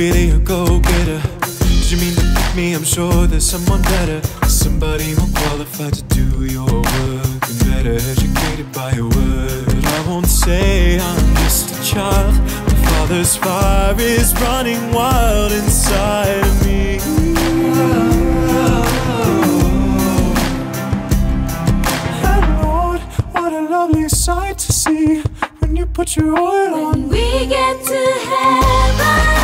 really a go-getter? Did you mean to pick me? I'm sure there's someone better, somebody more qualified to do your work and better educated by your word. I won't say I'm just a child. My father's fire is running wild inside of me. And Lord, what a lovely sight to see when you put your oil on. When we get to heaven.